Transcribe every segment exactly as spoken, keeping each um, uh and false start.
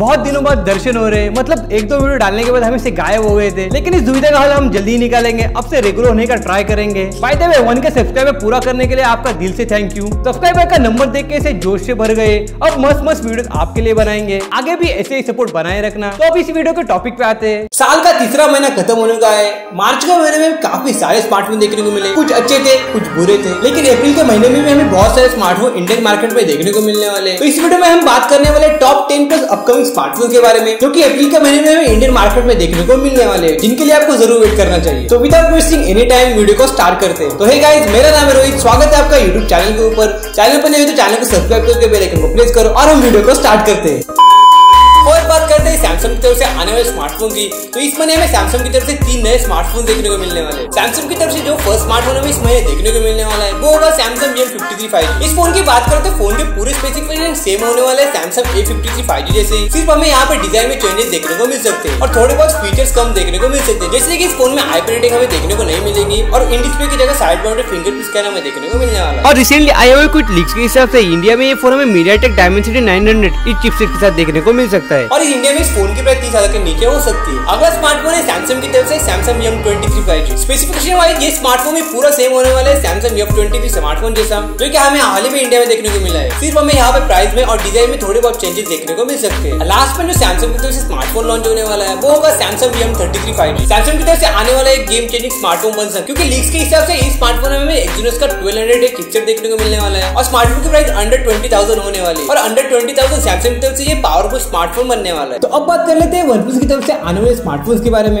बहुत दिनों बाद दर्शन हो रहे हैं, मतलब एक दो वीडियो डालने के बाद हम इससे गायब हो गए थे, लेकिन इस दुविधा का हल हम जल्दी निकालेंगे। अब से रेगुलर होने का ट्राई करेंगे। बाय द वे वन के सब्सक्राइबर पूरा करने के लिए आपका दिल से थैंक यू। सब्सक्राइबर का नंबर देख के इसे जोश से भर गए। अब मस्त मस्त वीडियो आपके लिए बनाएंगे, आगे भी ऐसे ही सपोर्ट बनाए रखना। तो अब इस वीडियो के टॉपिक पे आते हैं। साल का तीसरा महीना खत्म होने का है। मार्च के महीने में काफी सारे स्मार्टफोन देखने को मिले, कुछ अच्छे थे कुछ बुरे थे, लेकिन अप्रैल के महीने में भी हमें बहुत सारे स्मार्टफोन इंडियन मार्केट में देखने को मिलने वाले। तो इस वीडियो में हम बात करने वाले top ten plus upcoming smartphone के बारे में, जो कि अप्रैल के महीने में इंडियन मार्केट में देखने को मिलने वाले, जिनके लिए आपको जरूर वेट करना चाहिए। तो without wasting any time video को स्टार्ट करते हैं। तो हे गाइस, मेरा नाम है रोहित, स्वागत है आपका यूट्यूब चैनल के ऊपर। चैनल पर नहीं तो चैनल को सब्सक्राइब करके बेल आइकन को प्रेस करो और हम वीडियो को स्टार्ट करते हैं। और बात करते हैं सैमसंग की तरफ से आने वाले स्मार्टफोन की। तो इस महीने हमें सैमसंग की तरफ से तीन नए स्मार्टफोन देखने को मिलने वाले। सैमसंग की तरफ से जो फर्स्ट स्मार्टफोन हमें इस महीने देखने को मिलने वाला है वो होगा Samsung A fifty three five G. इस फोन की बात करें तो फोन के पूरे स्पेसिफिकेशन सेम होने वाले Samsung A fifty three five G जैसे, सिर्फ हमें यहाँ पे डिजाइन में चेंजेस देखने को मिल सकते हैं और थोड़े बहुत फीचर्स कम देखने को मिल सकते हैं। जैसे की इस फोन में आई प्रिंटिंग हमें देखने को नहीं मिलेगी और इन डिस्प्ले की जगह side bound fingerprint scanner हमें देखने को मिलने वाला। और रिसेंटली आए हुए कुछ लीक्स के हिसाब से इंडिया में ये फोन हमें मीडियाटेक डायमेंसिटी नाइन हंड्रेड इस चिपसेट के साथ देखने को मिल सकता है और इंडिया में इस फोन की प्राइस तीस हजार के नीचे हो सकती है। अगला स्मार्टफोन है सैमसंग की तरफ से Samsung M twenty three five G. Specification wise ये स्मार्टफोन भी पूरा सेम होने वाला है Samsung M twenty three smartphone जैसा, जो कि हमें हाल ही में इंडिया में देखने को मिला है। सिर्फ हमें यहाँ पे प्राइस में और डिजाइन में थोड़े बहुत चेंजेस देखने को मिल सकते हैं। लास्ट में जो सैमसंग की तरफ से स्मार्टफोन लॉन्च होने वाला है वो होगा Samsung M thirty three five G. Samsung की तरफ से आने वाला एक गेम चेंजिंग स्मार्टफोन बन सकता है, क्योंकि लीक्स के हिसाब से इस स्मार्टफोन हमें एक्सिनोस का ट्वेल्व हंड्रेड एक चिपसेट देखने को मिलने वाला है और स्मार्टफोन की प्राइस अंडर ट्वेंटी थाउजेंड होने वाली है और अंडर ट्वेंटी थाउजेंड सैमसंग की तरफ से ये पावरफुल स्मार्टफोन बनने वाला है। तो अब बात कर लेते हैं OnePlus की तरफ से आने वाले स्मार्टफोन्स के बारे में।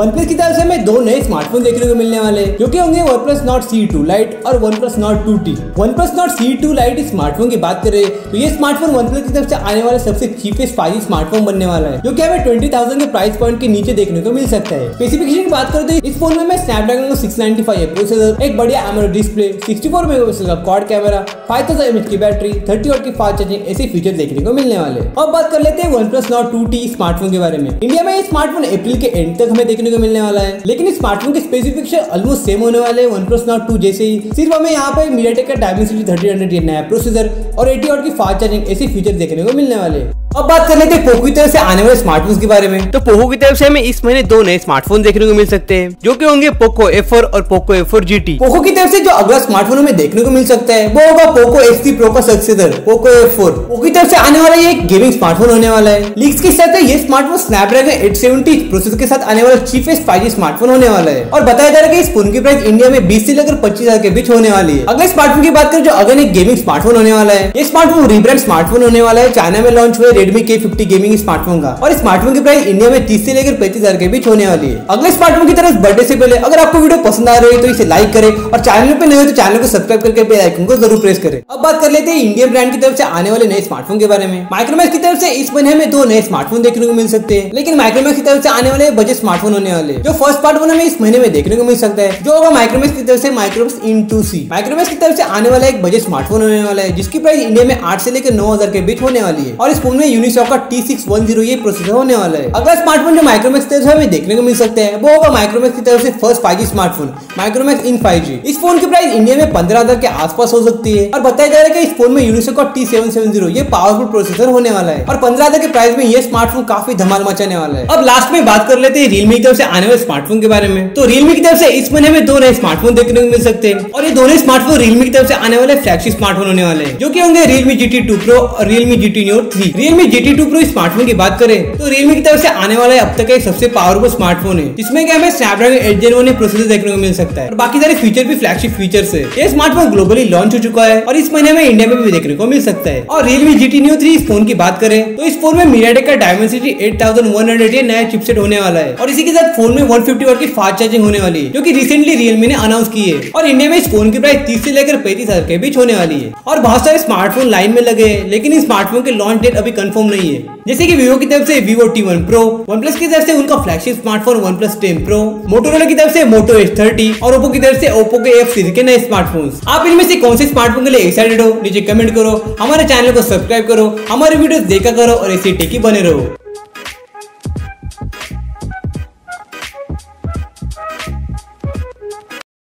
OnePlus की तरफ से हमें दो नए स्मार्टफोन देखने को मिलने वाले हैं, जो कि होंगे OnePlus Nord C two Lite और OnePlus Nord two T. OnePlus Nord C two Lite smartphone की बात करें तो ये स्मार्टफोन OnePlus की तरफ से आने वाला सबसे चीपेस्ट फाइव जी स्मार्टफोन बनने वाला है, जो कि हमें ट्वेंटी थाउजेंड के प्राइस पॉइंट के नीचे देखने को मिल सकता है। स्पेसिफिकेशन की बात करें तो इस फोन में Snapdragon का सिक्स नाइंटी फाइव है प्रोसेसर, एक बढ़िया AMOLED display, sixty four megapixel का quad camera, five thousand mAh की बैटरी, थर्टी वॉट की फास्ट चार्जिंग, ऐसे फीचर देखने को मिलने वाले हैं। अब बात कर लेते हैं OnePlus Nord two T smartphone के बारे में। इंडिया में ये स्मार्टफोन अप्रैल के एंड तक हमें देखने को मिलने वाला है, लेकिन इस स्मार्टफोन के स्पेसिफिकेशन ऑलमोस्ट सेम होने वाले OnePlus Nord टू जैसे ही। सिर्फ हमें यहाँ पे MediaTek का Dimensity थर्टी हंड्रेड ये नया प्रोसेसर और एटी वॉट की फास्ट चार्जिंग, ऐसे फीचर देखने को मिलने वाले हैं। अब बात कर लेते हैं पोको की तरफ से आने वाले स्मार्टफोन के बारे में। तो पोको की तरफ से हमें इस महीने दो नए स्मार्टफोन देखने को मिल सकते हैं, जो कि होंगे पोको एफ फोर और Poco F four G T. Poco की तरफ से जो अगला स्मार्टफोन हमें देखने को मिल सकता है वो होगा पोको एक्स थर्टी प्रो का successor Poco F four. Poco की तरफ से आने वाला ये गेमिंग स्मार्टफोन होने वाला है। लीक्स के साथ ये smartphone Snapdragon eight seventy processor के साथ आने वाला चीपेस्ट फाइव जी स्मार्टफोन होने वाला है और बताया जा रहा है कि इस फोन की प्राइस इंडिया में बीस से लेकर पच्चीस हजार के बीच होने वाली है। अगले स्मार्टफोन की बात करें जो अगेन एक गेमिंग स्मार्टफोन होने वाला है। ये स्मार्टफोन रिब्रांड स्मार्टफोन होने वाला है चाइना में लॉन्च हुए रेडमी के फिफ्टी गेमिंग स्मार्टफोन का और स्मार्टफोन की प्राइस इंडिया में तीस से लेकर पैंतीस हजार के बीच होने वाली है। अगले स्मार्टफोन की तरफ बर्थडे से पहले अगर आपको वीडियो पसंद आ रही है तो इसे लाइक करें और चैनल पे नए हो तो चैनल को सब्सक्राइब करके बेल आइकन को जरूर प्रेस करें। अब बात कर लेते हैं इंडियन ब्रांड की तरफ से आने वाले नए स्मार्टफोन के बारे में। माइक्रोमैक्स की तरफ से इस महीने में दो नए स्मार्टफोन देखने को मिल सकते हैं, लेकिन माइक्रोमैक्स की तरफ से आने वाले बजट स्मार्टफोन होने वाले, जो फर्स्ट स्मार्टफोन हमें इस महीने में देखने को मिल सकता है जो होगा माइक्रोमैक्स की तरफ से Micromax in two C. Micromax की तरफ से आने वाला एक बजट स्मार्टफोन होने वाला है, जिसकी प्राइस इंडिया में आठ से लेकर नौ हजार के बीच होने वाली है और इस फोन में यूनिसॉक का टी सिक्स टेन ये प्रोसेसर होने वाला है। अगला स्मार्टफोन जो माइक्रोमैक्स की तरफ से हमें देखने को मिल सकते हैं वो होगा माइक्रोमैक्स की तरफ से first five G smartphone Micromax in five G. इस फोन की प्राइस इंडिया में पंद्रह हजार के आसपास हो सकती है और बताया जा रहा है कि इस फोन में यूनिसॉक का टी सेवन सेवन जीरो ये पावरफुल प्रोसेसर होने वाला है और पंद्रह हजार के प्राइस में ये स्मार्टफोन काफी धमाल मचाने वाला है। अब लास्ट में बात कर लेते हैं रियलमी की तरफ से आने वाले स्मार्टफोन के बारे में। तो रियलमी की तरफ से इस महीने में दो नए स्मार्टफोन देखने को मिल सकते हैं और ये दोनों स्मार्टफोन रियलमी की तरफ से आने वाले फ्लैगशिप स्मार्टफोन होने वाले हैं, जो कि होंगे Realme G T two pro और Realme G T Neo three. Realme G T two pro smartphone की बात करें तो रियलमी की तरफ से आने वाला अब तक का सबसे पावरफुल स्मार्टफोन है, जिसमें क्या हमें स्नैपड्रैगन एट जेन प्रोसेसर देखने को मिल सकता है और बाकी सारे फीचर भी फ्लैगशिप फीचर्स है। ये स्मार्टफोन ग्लोबली लॉन्च हो चुका है और इस महीने में इंडिया में भी देखने को मिल सकता है। और Realme G T Neo three इस फोन की बात करें तो इस फोन में MediaTek का Dimensity eight thousand one hundred ये नया चिपसेट होने वाला है और इसी के साथ फोन में वन फिफ्टी वाट की फास्ट चार्जिंग होने वाली है, जो कि रिसेंटली रियलमी ने अनाउंस की है और इंडिया में इस फोन की प्राइस तीस से लेकर पैंतीस हजार के बीच होने वाली है। और बहुत सारे स्मार्टफोन लाइन में लगे हैं, लेकिन इस स्मार्टफोन के लॉन्च डेट अभी कंफर्म नहीं है। जैसे कि Vivo की तरफ से Vivo T one pro, OnePlus की तरफ से उनका flagship smartphone OnePlus ten pro, Motorola की तरफ से Moto Edge थर्टी और Oppo की तरफ से Oppo के F सीरीज के नए स्मार्टफोन्स। आप इनमें से कौन से स्मार्टफोन के लिए एक्साइटेड हो नीचे कमेंट करो, हमारे चैनल को सब्सक्राइब करो, हमारे वीडियो देखा करो और ऐसे टेकी बने रहो।